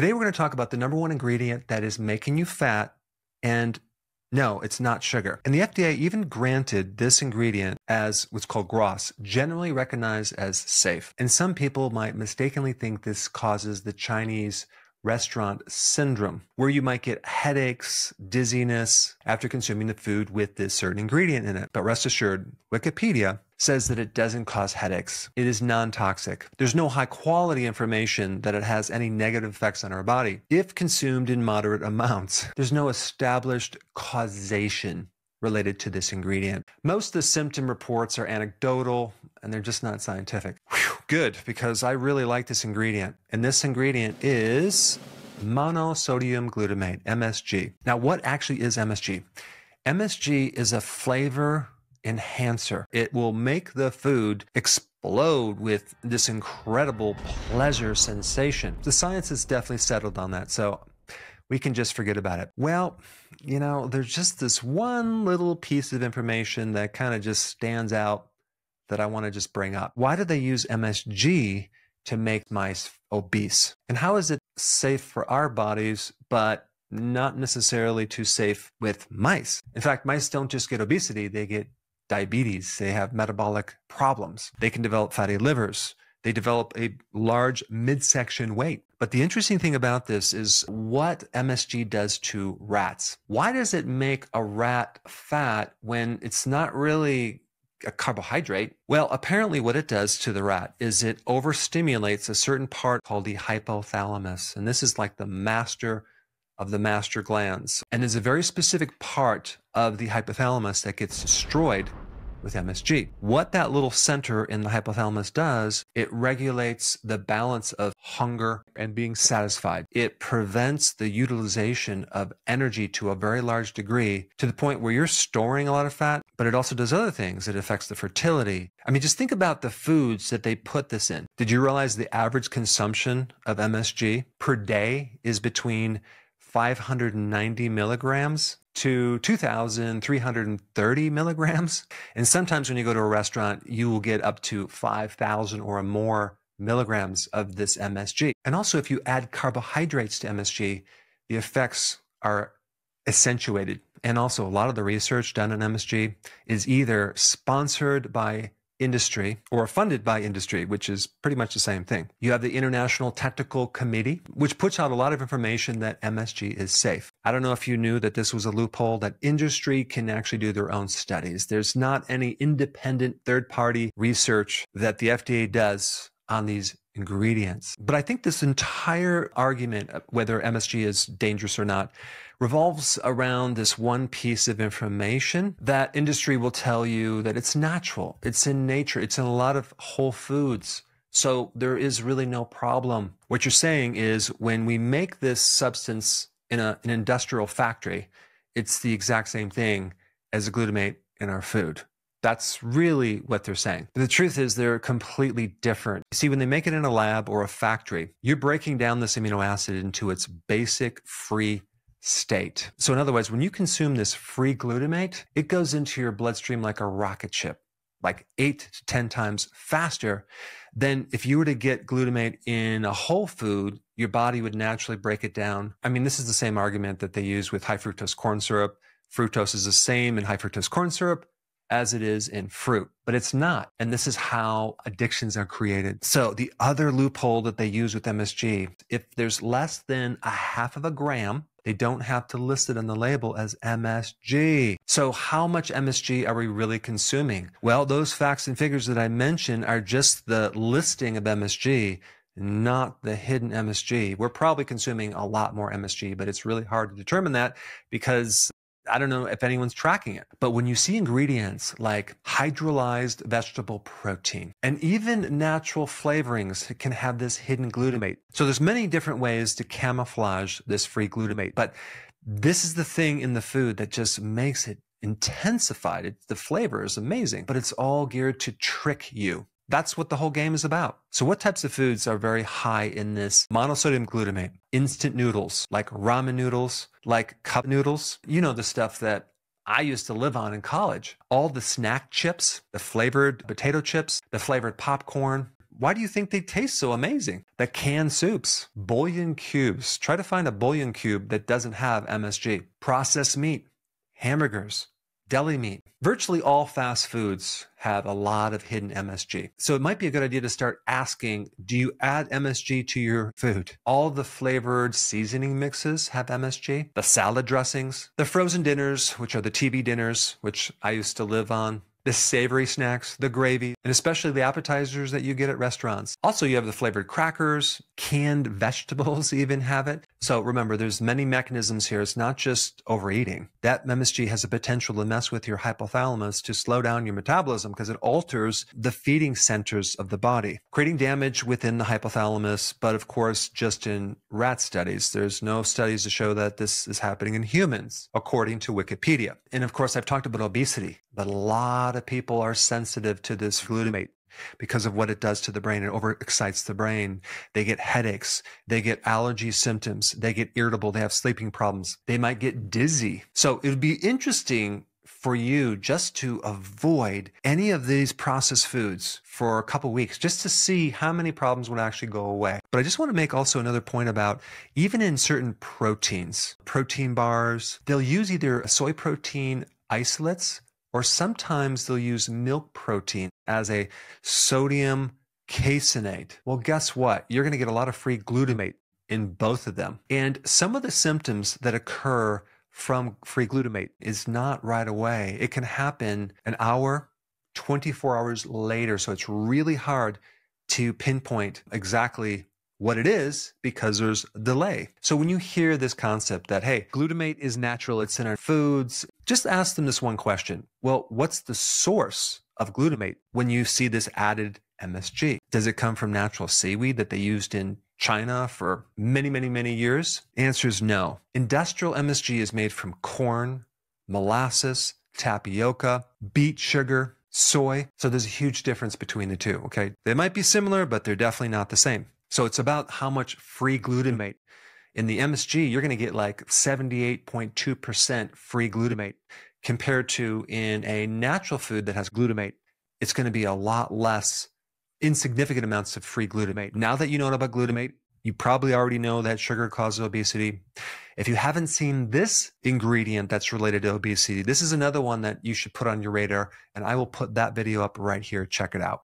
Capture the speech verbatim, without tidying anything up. Today we're going to talk about the number one ingredient that is making you fat, and no, it's not sugar. And the F D A even granted this ingredient as what's called GRAS, generally recognized as safe. And some people might mistakenly think this causes the Chinese restaurant syndrome, where you might get headaches, dizziness after consuming the food with this certain ingredient in it. But rest assured, Wikipedia says that it doesn't cause headaches. It is non-toxic. There's no high-quality information that it has any negative effects on our body if consumed in moderate amounts. There's no established causation related to this ingredient. Most of the symptom reports are anecdotal, and they're just not scientific. Whew, good, because I really like this ingredient. And this ingredient is monosodium glutamate, M S G. Now, what actually is M S G? M S G is a flavor enhancer. It will make the food explode with this incredible pleasure sensation. The science has definitely settled on that, so we can just forget about it. Well, you know, there's just this one little piece of information that kind of just stands out that I want to just bring up. Why do they use M S G to make mice obese? And how is it safe for our bodies, but not necessarily too safe with mice? In fact, mice don't just get obesity, they get diabetes, they have metabolic problems, they can develop fatty livers, they develop a large midsection weight. But the interesting thing about this is what M S G does to rats. Why does it make a rat fat when it's not really a carbohydrate? Well, apparently what it does to the rat is it overstimulates a certain part called the hypothalamus. And this is like the master of the master glands. And there's a very specific part of the hypothalamus that gets destroyed with M S G. What that little center in the hypothalamus does, it regulates the balance of hunger and being satisfied. It prevents the utilization of energy to a very large degree, to the point where you're storing a lot of fat, but it also does other things. It affects the fertility. I mean, just think about the foods that they put this in. Did you realize the average consumption of M S G per day is between five hundred ninety milligrams to two thousand three hundred thirty milligrams. And sometimes when you go to a restaurant, you will get up to five thousand or more milligrams of this M S G. And also, if you add carbohydrates to M S G, the effects are accentuated. And also, a lot of the research done on M S G is either sponsored by industry or funded by industry, which is pretty much the same thing. You have the International Technical Committee, which puts out a lot of information that M S G is safe. I don't know if you knew that this was a loophole, that industry can actually do their own studies. There's not any independent third-party research that the F D A does on these ingredients. But I think this entire argument, whether M S G is dangerous or not, revolves around this one piece of information that industry will tell you that it's natural, it's in nature, it's in a lot of whole foods. So there is really no problem. What you're saying is when we make this substance in a, an industrial factory, it's the exact same thing as a glutamate in our food. That's really what they're saying. The truth is they're completely different. See, when they make it in a lab or a factory, you're breaking down this amino acid into its basic free state. So in other words, when you consume this free glutamate, it goes into your bloodstream like a rocket ship, like eight to ten times faster than if you were to get glutamate in a whole food, your body would naturally break it down. I mean, this is the same argument that they use with high fructose corn syrup. Fructose is the same in high fructose corn syrup as it is in fruit, but it's not. And this is how addictions are created. So the other loophole that they use with M S G, if there's less than a half of a gram, they don't have to list it on the label as M S G. So how much M S G are we really consuming? Well, those facts and figures that I mentioned are just the listing of M S G, not the hidden M S G. We're probably consuming a lot more M S G, but it's really hard to determine that because I don't know if anyone's tracking it. But when you see ingredients like hydrolyzed vegetable protein and even natural flavorings can have this hidden glutamate. So there's many different ways to camouflage this free glutamate, but this is the thing in the food that just makes it intensified. It, the flavor is amazing, but it's all geared to trick you. That's what the whole game is about. So what types of foods are very high in this monosodium glutamate? Instant noodles, like ramen noodles, like cup noodles. You know, the stuff that I used to live on in college. All the snack chips, the flavored potato chips, the flavored popcorn. Why do you think they taste so amazing? The canned soups, bouillon cubes. Try to find a bouillon cube that doesn't have M S G. Processed meat, hamburgers, deli meat. Virtually all fast foods have a lot of hidden M S G. So it might be a good idea to start asking, do you add M S G to your food? All the flavored seasoning mixes have M S G. The salad dressings, the frozen dinners, which are the T V dinners, which I used to live on, the savory snacks, the gravy, and especially the appetizers that you get at restaurants. Also, you have the flavored crackers, canned vegetables even have it. So remember, there's many mechanisms here. It's not just overeating. That M S G has a potential to mess with your hypothalamus to slow down your metabolism because it alters the feeding centers of the body, creating damage within the hypothalamus. But of course, just in rat studies, there's no studies to show that this is happening in humans, according to Wikipedia. And of course, I've talked about obesity, but a lot of people are sensitive to this glutamate because of what it does to the brain. It overexcites the brain. They get headaches. They get allergy symptoms. They get irritable. They have sleeping problems. They might get dizzy. So it would be interesting for you just to avoid any of these processed foods for a couple weeks, just to see how many problems would actually go away. But I just want to make also another point about even in certain proteins, protein bars, they'll use either soy protein isolates, or sometimes they'll use milk protein as a sodium caseinate. Well, guess what? You're going to get a lot of free glutamate in both of them. And some of the symptoms that occur from free glutamate is not right away. It can happen an hour, twenty-four hours later. So it's really hard to pinpoint exactly what it is because there's delay. So when you hear this concept that, hey, glutamate is natural, it's in our foods, just ask them this one question. Well, what's the source of glutamate when you see this added M S G? Does it come from natural seaweed that they used in China for many, many, many years? Answer is no. Industrial M S G is made from corn, molasses, tapioca, beet sugar, soy. So there's a huge difference between the two, okay? They might be similar, but they're definitely not the same. So it's about how much free glutamate. In the M S G, you're going to get like seventy-eight point two percent free glutamate compared to in a natural food that has glutamate. It's going to be a lot less, insignificant amounts of free glutamate. Now that you know about glutamate, you probably already know that sugar causes obesity. If you haven't seen this ingredient that's related to obesity, this is another one that you should put on your radar, and I will put that video up right here. Check it out.